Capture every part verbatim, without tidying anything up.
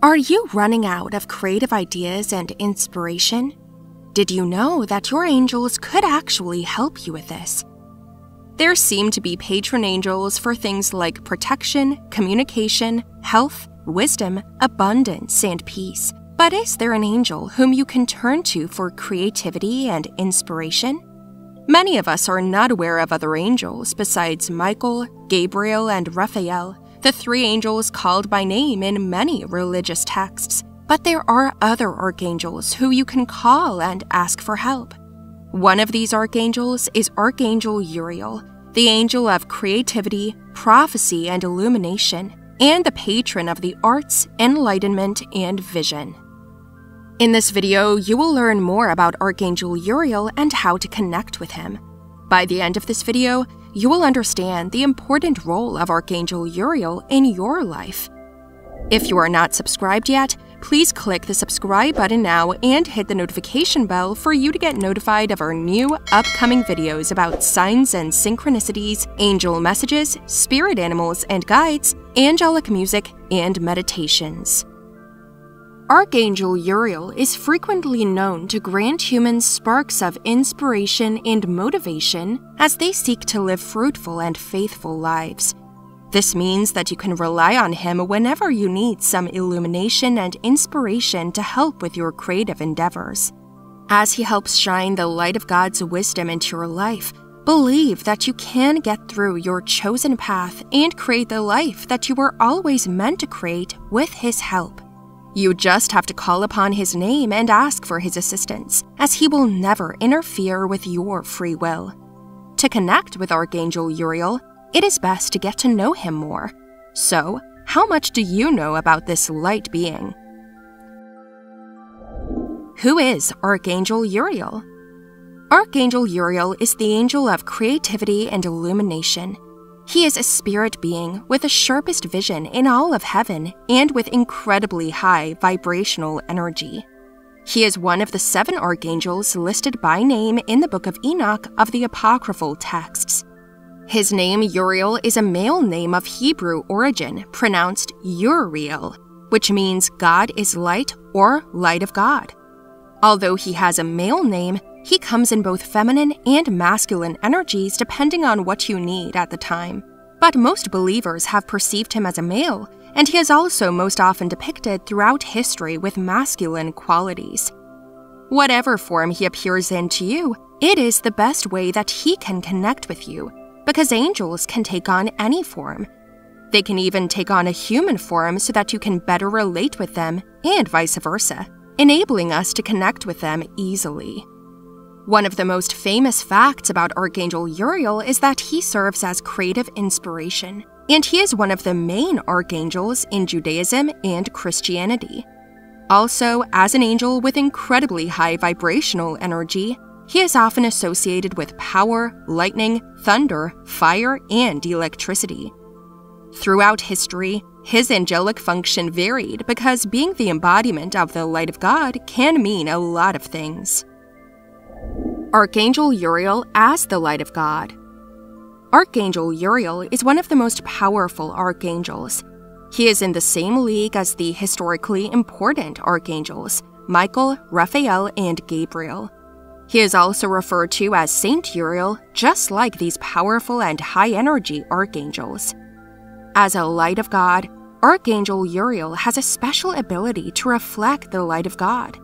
Are you running out of creative ideas and inspiration? Did you know that your angels could actually help you with this? There seem to be patron angels for things like protection, communication, health, wisdom, abundance, and peace. But is there an angel whom you can turn to for creativity and inspiration? Many of us are not aware of other angels besides Michael, Gabriel, and Raphael, the three angels called by name in many religious texts. But there are other archangels who you can call and ask for help. One of these archangels is Archangel Uriel, the angel of creativity, prophecy, and illumination, and the patron of the arts, enlightenment, and vision. In this video, you will learn more about Archangel Uriel and how to connect with him. By the end of this video, you will understand the important role of Archangel Uriel in your life. If you are not subscribed yet, please click the subscribe button now and hit the notification bell for you to get notified of our new upcoming videos about signs and synchronicities, angel messages, spirit animals and guides, angelic music, and meditations. Archangel Uriel is frequently known to grant humans sparks of inspiration and motivation as they seek to live fruitful and faithful lives. This means that you can rely on him whenever you need some illumination and inspiration to help with your creative endeavors. As he helps shine the light of God's wisdom into your life, believe that you can get through your chosen path and create the life that you were always meant to create with his help. You just have to call upon his name and ask for his assistance, as he will never interfere with your free will. To connect with Archangel Uriel, it is best to get to know him more. So, how much do you know about this light being? Who is Archangel Uriel? Archangel Uriel is the angel of creativity and illumination. He is a spirit being with the sharpest vision in all of heaven and with incredibly high vibrational energy. He is one of the seven archangels listed by name in the Book of Enoch of the apocryphal texts. His name Uriel is a male name of Hebrew origin, pronounced Uriel, which means God is light or light of God. Although he has a male name, he comes in both feminine and masculine energies depending on what you need at the time. But most believers have perceived him as a male, and he is also most often depicted throughout history with masculine qualities. Whatever form he appears in to you, it is the best way that he can connect with you, because angels can take on any form. They can even take on a human form so that you can better relate with them and vice versa, enabling us to connect with them easily. One of the most famous facts about Archangel Uriel is that he serves as creative inspiration, and he is one of the main archangels in Judaism and Christianity. Also, as an angel with incredibly high vibrational energy, he is often associated with power, lightning, thunder, fire, and electricity. Throughout history, his angelic function varied because being the embodiment of the light of God can mean a lot of things. Archangel Uriel as the light of God. Archangel Uriel is one of the most powerful archangels. He is in the same league as the historically important archangels, Michael, Raphael, and Gabriel. He is also referred to as Saint Uriel, just like these powerful and high-energy archangels. As a light of God, Archangel Uriel has a special ability to reflect the light of God.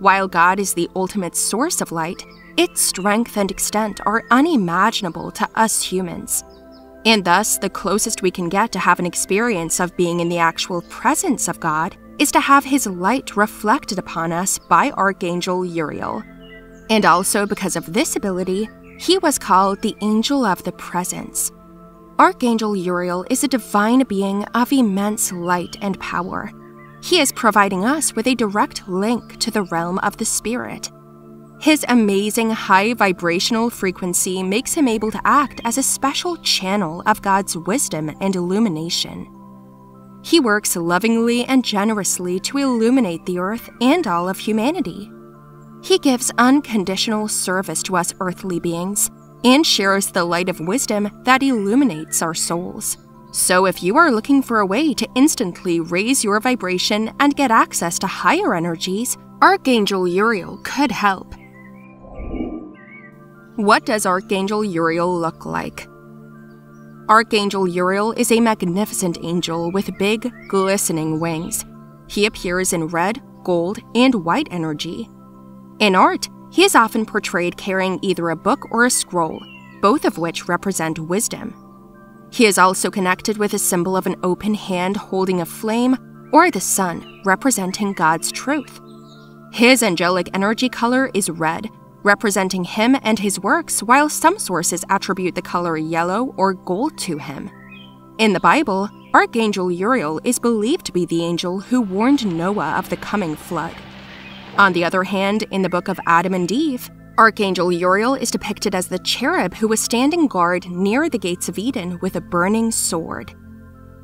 While God is the ultimate source of light, its strength and extent are unimaginable to us humans. And thus, the closest we can get to have an experience of being in the actual presence of God is to have his light reflected upon us by Archangel Uriel. And also because of this ability, he was called the Angel of the Presence. Archangel Uriel is a divine being of immense light and power. He is providing us with a direct link to the realm of the spirit. His amazing high vibrational frequency makes him able to act as a special channel of God's wisdom and illumination. He works lovingly and generously to illuminate the earth and all of humanity. He gives unconditional service to us earthly beings and shares the light of wisdom that illuminates our souls, So if you are looking for a way to instantly raise your vibration and get access to higher energies, Archangel Uriel could help. What does Archangel Uriel look like? Archangel Uriel is a magnificent angel with big, glistening wings. He appears in red, gold, and white energy. In art, he is often portrayed carrying either a book or a scroll, both of which represent wisdom. He is also connected with a symbol of an open hand holding a flame or the sun, representing God's truth. His angelic energy color is red, representing him and his works, while some sources attribute the color yellow or gold to him. In the Bible, Archangel Uriel is believed to be the angel who warned Noah of the coming flood. On the other hand, in the Book of Adam and Eve, Archangel Uriel is depicted as the cherub who was standing guard near the gates of Eden with a burning sword.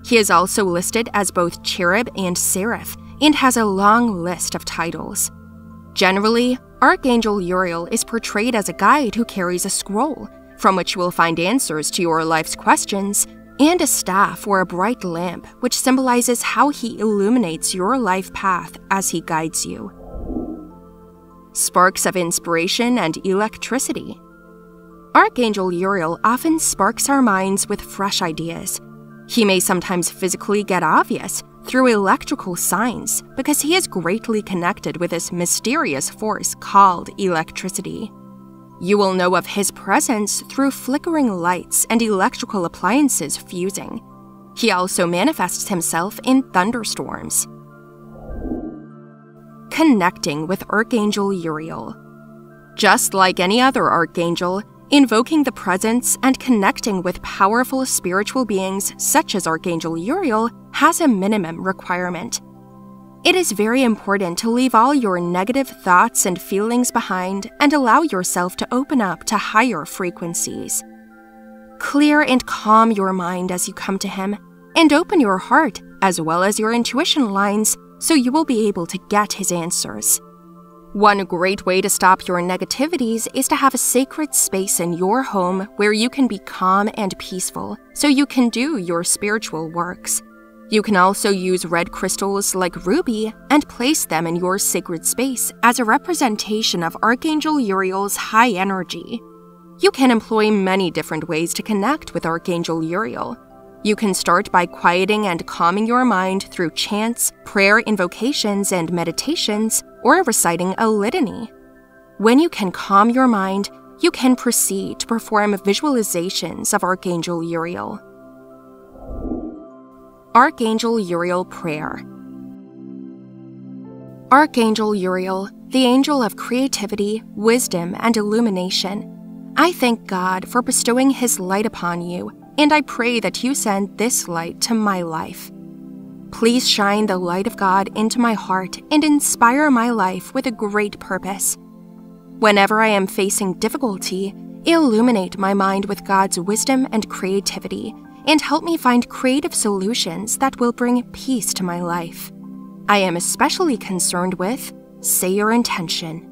He is also listed as both cherub and seraph, and has a long list of titles. Generally, Archangel Uriel is portrayed as a guide who carries a scroll, from which you will find answers to your life's questions, and a staff or a bright lamp, which symbolizes how he illuminates your life path as he guides you. Sparks of inspiration and electricity. Archangel Uriel often sparks our minds with fresh ideas. He may sometimes physically get obvious through electrical signs because he is greatly connected with this mysterious force called electricity. You will know of his presence through flickering lights and electrical appliances fusing. He also manifests himself in thunderstorms. Connecting with Archangel Uriel. Just like any other archangel, invoking the presence and connecting with powerful spiritual beings such as Archangel Uriel has a minimum requirement. It is very important to leave all your negative thoughts and feelings behind and allow yourself to open up to higher frequencies. Clear and calm your mind as you come to him, and open your heart as well as your intuition lines, so you will be able to get his answers. One great way to stop your negativities is to have a sacred space in your home where you can be calm and peaceful, so you can do your spiritual works. You can also use red crystals like ruby and place them in your sacred space as a representation of Archangel Uriel's high energy. You can employ many different ways to connect with Archangel Uriel. You can start by quieting and calming your mind through chants, prayer invocations, and meditations, or reciting a litany. When you can calm your mind, you can proceed to perform visualizations of Archangel Uriel. Archangel Uriel Prayer. Archangel Uriel, the angel of creativity, wisdom, and illumination, I thank God for bestowing his light upon you, and I pray that you send this light to my life. Please shine the light of God into my heart and inspire my life with a great purpose. Whenever I am facing difficulty, illuminate my mind with God's wisdom and creativity, and help me find creative solutions that will bring peace to my life. I am especially concerned with, say your intention.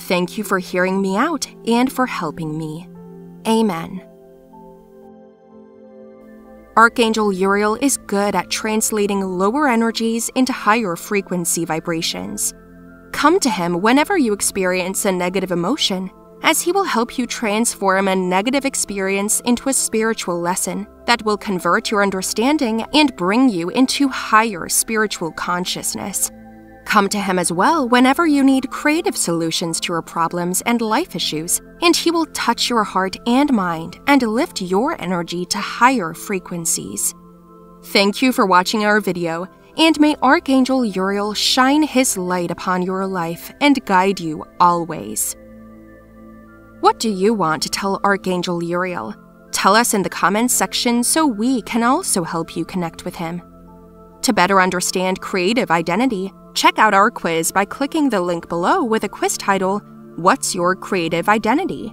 Thank you for hearing me out and for helping me. Amen. Archangel Uriel is good at translating lower energies into higher frequency vibrations. Come to him whenever you experience a negative emotion, as he will help you transform a negative experience into a spiritual lesson that will convert your understanding and bring you into higher spiritual consciousness. Come to him as well whenever you need creative solutions to your problems and life issues, and he will touch your heart and mind and lift your energy to higher frequencies. Thank you for watching our video, and may Archangel Uriel shine his light upon your life and guide you always. What do you want to tell Archangel Uriel? Tell us in the comments section so we can also help you connect with him. To better understand creative identity, check out our quiz by clicking the link below with a quiz title, What's Your Creative Identity?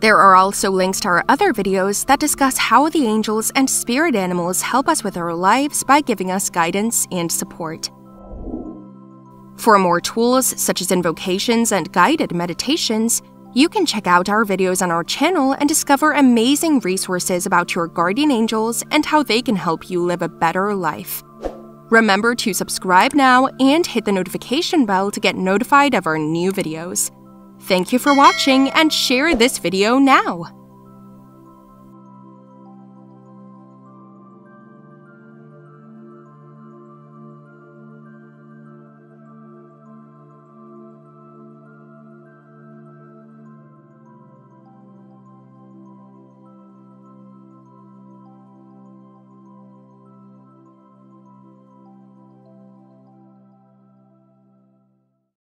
There are also links to our other videos that discuss how the angels and spirit animals help us with our lives by giving us guidance and support. For more tools such as invocations and guided meditations, You can check out our videos on our channel and discover amazing resources about your guardian angels and how they can help you live a better life. Remember to subscribe now and hit the notification bell to get notified of our new videos. Thank you for watching and share this video now!